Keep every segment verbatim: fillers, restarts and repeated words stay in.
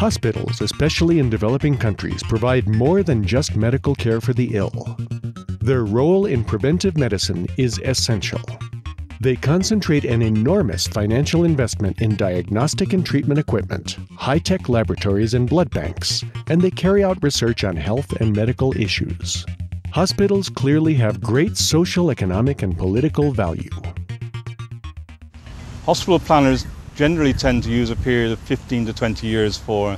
Hospitals, especially in developing countries, provide more than just medical care for the ill. Their role in preventive medicine is essential. They concentrate an enormous financial investment in diagnostic and treatment equipment, high-tech laboratories and blood banks, and they carry out research on health and medical issues. Hospitals clearly have great social, economic, and political value. Hospital planners generally tend to use a period of fifteen to twenty years for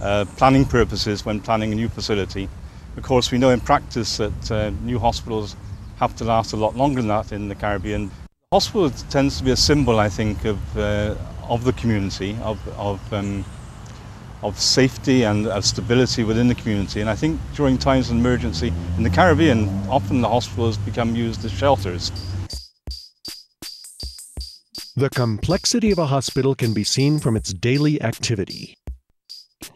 uh, planning purposes when planning a new facility. Of course, we know in practice that uh, new hospitals have to last a lot longer than that in the Caribbean. Hospital tends to be a symbol, I think, of, uh, of the community, of, of, um, of safety and of stability within the community. And I think during times of emergency in the Caribbean, often the hospitals become used as shelters. The complexity of a hospital can be seen from its daily activity.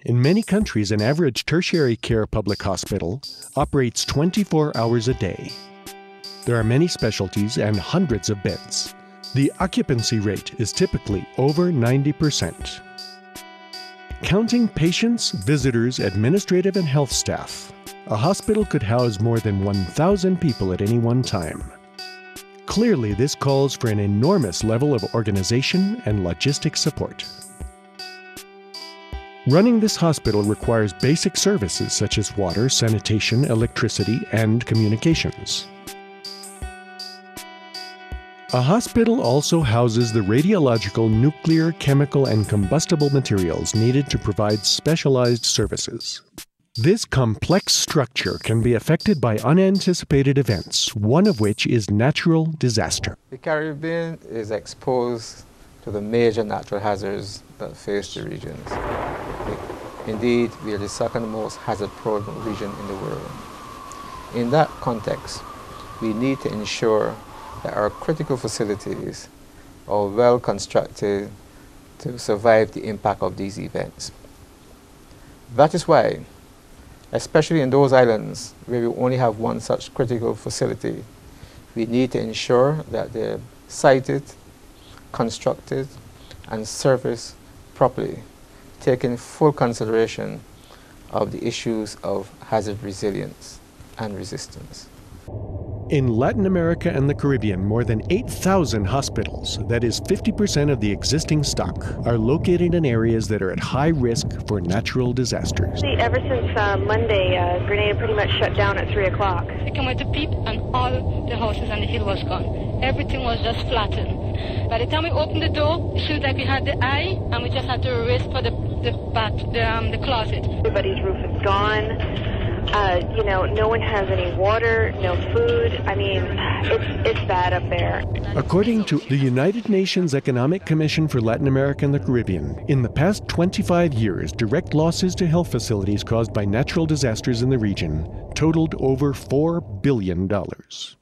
In many countries, an average tertiary care public hospital operates twenty-four hours a day. There are many specialties and hundreds of beds. The occupancy rate is typically over ninety percent. Counting patients, visitors, administrative and health staff, a hospital could house more than one thousand people at any one time. Clearly, this calls for an enormous level of organization and logistic support. Running this hospital requires basic services such as water, sanitation, electricity, and communications. A hospital also houses the radiological, nuclear, chemical, and combustible materials needed to provide specialized services. This complex structure can be affected by unanticipated events, one of which is natural disaster. The Caribbean is exposed to the major natural hazards that face the regions. Indeed, we are the second most hazard-prone region in the world. In that context, we need to ensure that our critical facilities are well constructed to survive the impact of these events. That is why, especially in those islands where we only have one such critical facility, we need to ensure that they're sited, constructed, and serviced properly, taking full consideration of the issues of hazard resilience and resistance. In Latin America and the Caribbean, more than eight thousand hospitals, that is fifty percent of the existing stock, are located in areas that are at high risk for natural disasters. Ever since uh, Monday, uh, Grenada pretty much shut down at three o'clock. They came with the peep and all the houses on the hill was gone. Everything was just flattened. By the time we opened the door, it seemed like we had the eye and we just had to race for the, the, bath, the, um, the closet. Everybody's roof is gone. Uh, you know, no one has any water, no food. I mean, it's, it's bad up there. According to the United Nations Economic Commission for Latin America and the Caribbean, in the past twenty-five years, direct losses to health facilities caused by natural disasters in the region totaled over four billion dollars.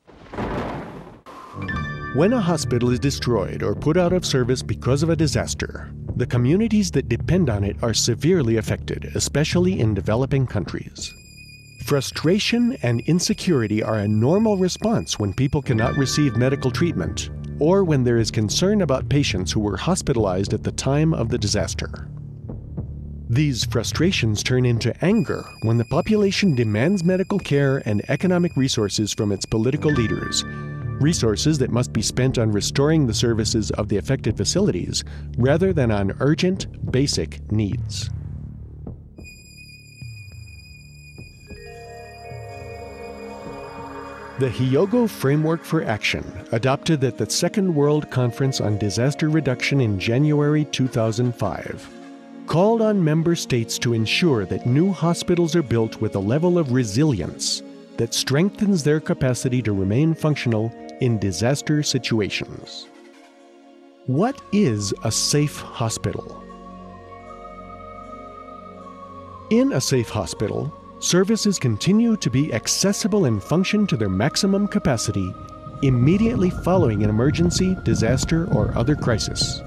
When a hospital is destroyed or put out of service because of a disaster, the communities that depend on it are severely affected, especially in developing countries. Frustration and insecurity are a normal response when people cannot receive medical treatment or when there is concern about patients who were hospitalized at the time of the disaster. These frustrations turn into anger when the population demands medical care and economic resources from its political leaders, resources that must be spent on restoring the services of the affected facilities rather than on urgent, basic needs. The Hyogo Framework for Action, adopted at the Second World Conference on Disaster Reduction in January two thousand five, called on member states to ensure that new hospitals are built with a level of resilience that strengthens their capacity to remain functional in disaster situations. What is a safe hospital? In a safe hospital, services continue to be accessible and function to their maximum capacity immediately following an emergency, disaster, or other crisis.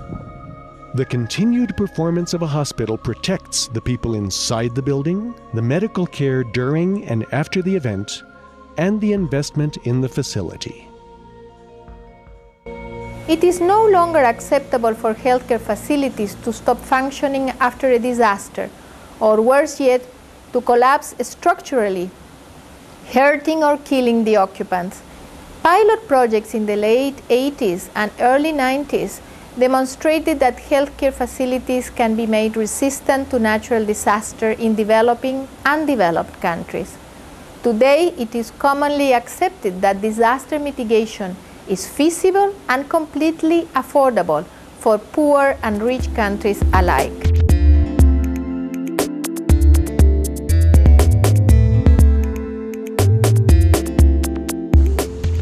The continued performance of a hospital protects the people inside the building, the medical care during and after the event, and the investment in the facility. It is no longer acceptable for healthcare facilities to stop functioning after a disaster or worse yet, to collapse structurally, hurting or killing the occupants. Pilot projects in the late eighties and early nineties demonstrated that healthcare facilities can be made resistant to natural disaster in developing and developed countries. Today, it is commonly accepted that disaster mitigation is feasible and completely affordable for poor and rich countries alike.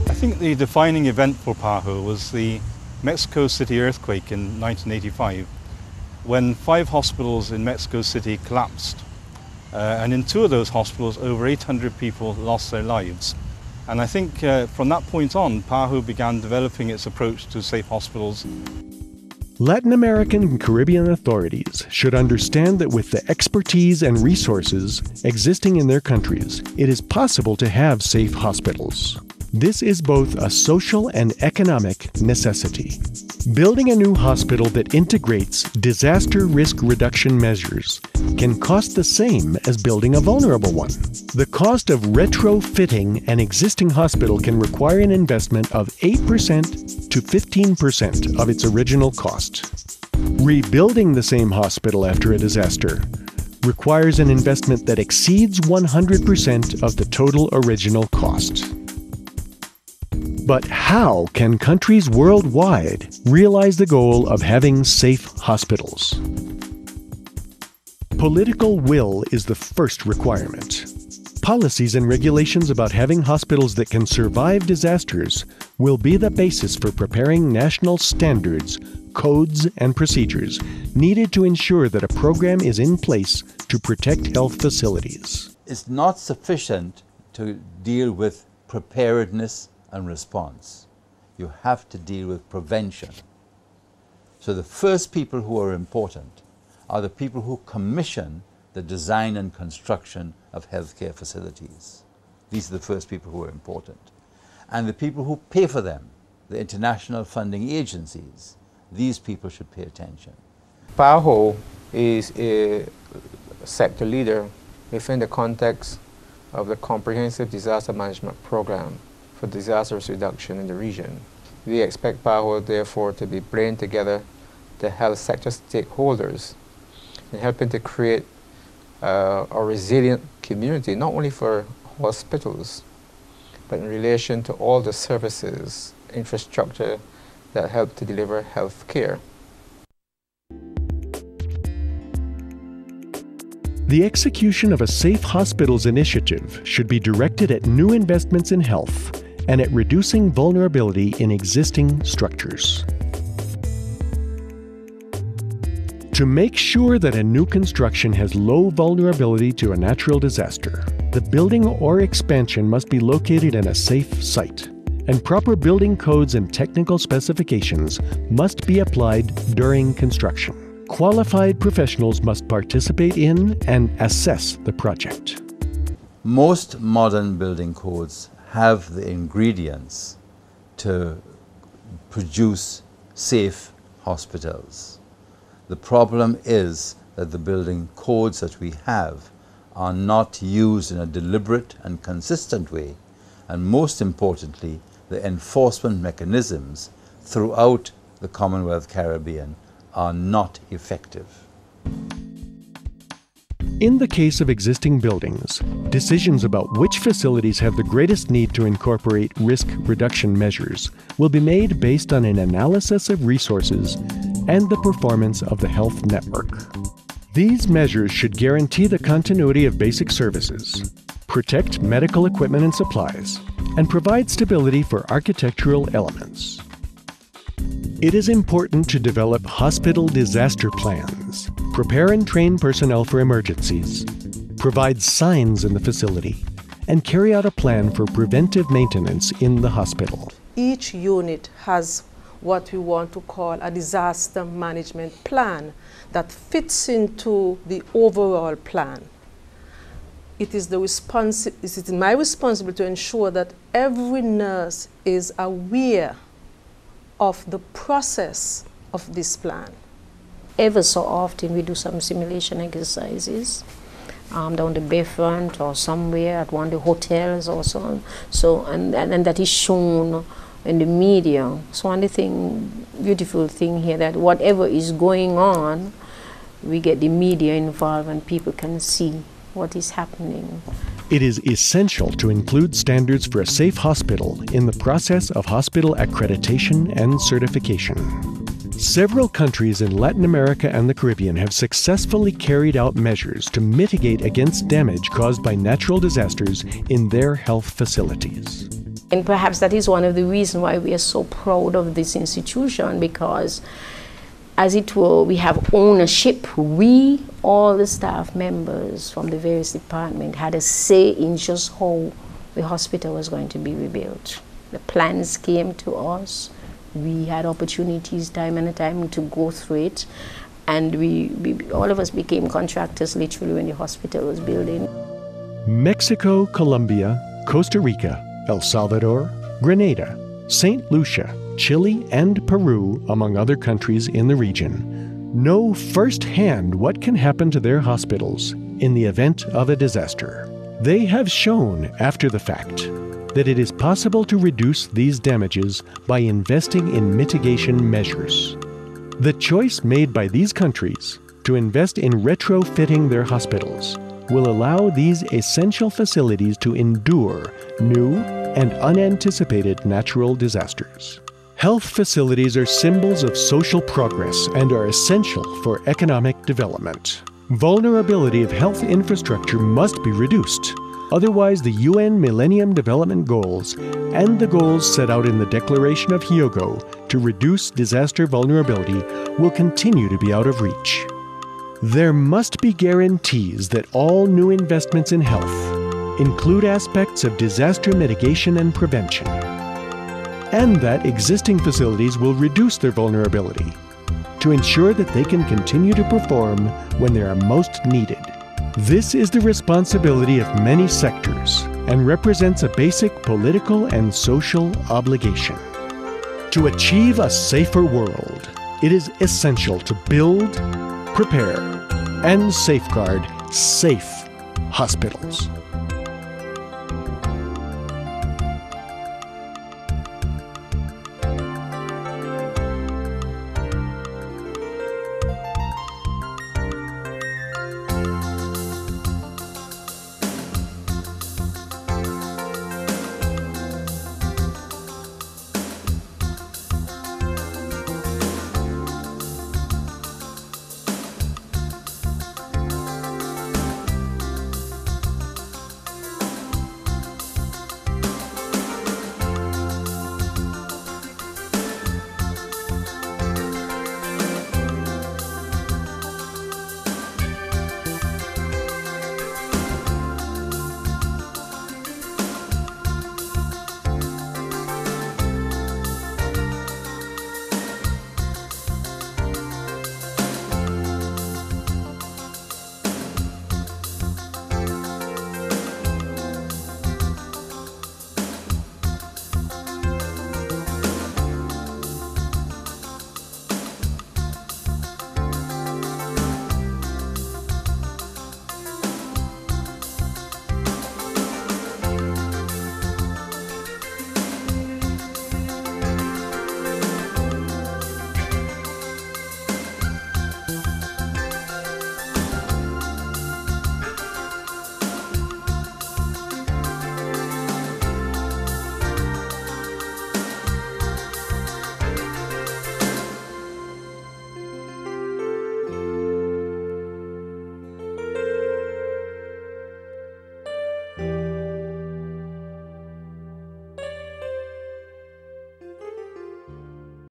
I think the defining event for PAHO was the Mexico City earthquake in nineteen eighty-five, when five hospitals in Mexico City collapsed. Uh, and in two of those hospitals, over eight hundred people lost their lives. And I think uh, from that point on, PAHO began developing its approach to safe hospitals. Latin American and Caribbean authorities should understand that with the expertise and resources existing in their countries, it is possible to have safe hospitals. This is both a social and economic necessity. Building a new hospital that integrates disaster risk reduction measures can cost the same as building a vulnerable one. The cost of retrofitting an existing hospital can require an investment of eight percent to fifteen percent of its original cost. Rebuilding the same hospital after a disaster requires an investment that exceeds one hundred percent of the total original cost. But how can countries worldwide realize the goal of having safe hospitals? Political will is the first requirement. Policies and regulations about having hospitals that can survive disasters will be the basis for preparing national standards, codes, and procedures needed to ensure that a program is in place to protect health facilities. It's not sufficient to deal with preparedness and response. You have to deal with prevention. So the first people who are important are the people who commission the design and construction of healthcare facilities. These are the first people who are important. And the people who pay for them, the international funding agencies, these people should pay attention. PAHO is a sector leader within the context of the Comprehensive Disaster Management Program for disasters reduction in the region. We expect PAHO therefore to be bringing together the health sector stakeholders and helping to create uh, a resilient community, not only for hospitals, but in relation to all the services, infrastructure that help to deliver health care. The execution of a Safe Hospitals initiative should be directed at new investments in health and at reducing vulnerability in existing structures. To make sure that a new construction has low vulnerability to a natural disaster, the building or expansion must be located in a safe site, and proper building codes and technical specifications must be applied during construction. Qualified professionals must participate in and assess the project. Most modern building codes have the ingredients to produce safe hospitals. The problem is that the building codes that we have are not used in a deliberate and consistent way, and most importantly, the enforcement mechanisms throughout the Commonwealth Caribbean are not effective. In the case of existing buildings, decisions about which facilities have the greatest need to incorporate risk reduction measures will be made based on an analysis of resources and the performance of the health network. These measures should guarantee the continuity of basic services, protect medical equipment and supplies, and provide stability for architectural elements. It is important to develop hospital disaster plans, prepare and train personnel for emergencies, provide signs in the facility, and carry out a plan for preventive maintenance in the hospital. Each unit has what we want to call a disaster management plan that fits into the overall plan. It is, the responsi- it is my responsibility to ensure that every nurse is aware of the process of this plan. ever so often we do some simulation exercises um, down the bayfront or somewhere at one of the hotels or so on. So, and, and, and that is shown in the media. So one thing, beautiful thing here, that whatever is going on, we get the media involved and people can see what is happening. It is essential to include standards for a safe hospital in the process of hospital accreditation and certification. Several countries in Latin America and the Caribbean have successfully carried out measures to mitigate against damage caused by natural disasters in their health facilities. And perhaps that is one of the reasons why we are so proud of this institution, because as it were, we have ownership. We, all the staff members from the various departments, had a say in just how the hospital was going to be rebuilt. The plans came to us. We had opportunities time and time to go through it. And we, we, all of us became contractors literally when the hospital was building. Mexico, Colombia, Costa Rica, El Salvador, Grenada, Saint Lucia, Chile and Peru, among other countries in the region, know firsthand what can happen to their hospitals in the event of a disaster. They have shown, after the fact, that it is possible to reduce these damages by investing in mitigation measures. The choice made by these countries to invest in retrofitting their hospitals will allow these essential facilities to endure new and unanticipated natural disasters. Health facilities are symbols of social progress and are essential for economic development. Vulnerability of health infrastructure must be reduced. Otherwise, the U N Millennium Development Goals and the goals set out in the Declaration of Hyogo to reduce disaster vulnerability will continue to be out of reach. There must be guarantees that all new investments in health include aspects of disaster mitigation and prevention, and that existing facilities will reduce their vulnerability to ensure that they can continue to perform when they are most needed. This is the responsibility of many sectors and represents a basic political and social obligation. To achieve a safer world, it is essential to build, prepare, and safeguard safe hospitals.